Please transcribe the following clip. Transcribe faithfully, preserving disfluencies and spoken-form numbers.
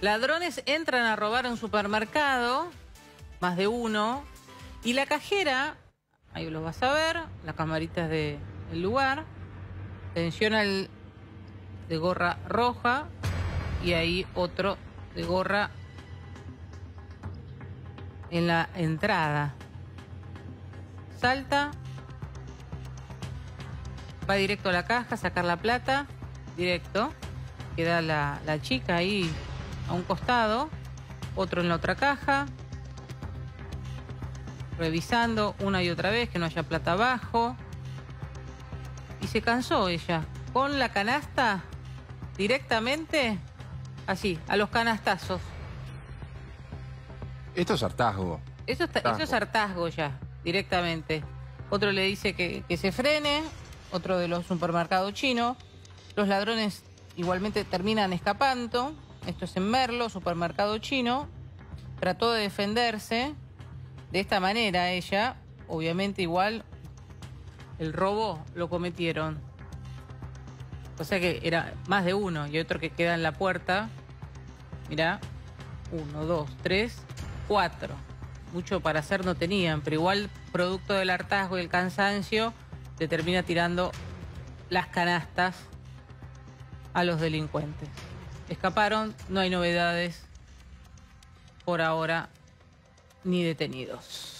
Ladrones entran a robar un supermercado, más de uno, y la cajera, ahí lo vas a ver, las camaritas del lugar, tensiona el de gorra roja y ahí otro de gorra en la entrada. Salta, va directo a la caja a sacar la plata, directo, queda la, la chica ahí a un costado, otro en la otra caja, revisando una y otra vez que no haya plata abajo, y se cansó ella, con la canasta directamente, así, a los canastazos. Esto es hartazgo. Eso, está, eso es hartazgo ya, directamente. Otro le dice que, que se frene, otro de los supermercados chinos. Los ladrones igualmente terminan escapando. Esto es en Merlo, supermercado chino. Trató de defenderse de esta manera ella. Obviamente igual el robo lo cometieron. O sea que era más de uno y otro que queda en la puerta. Mirá, uno, dos, tres, cuatro. Mucho para hacer no tenían, pero igual producto del hartazgo y el cansancio le termina tirando las canastas a los delincuentes. Escaparon, no hay novedades por ahora, ni detenidos.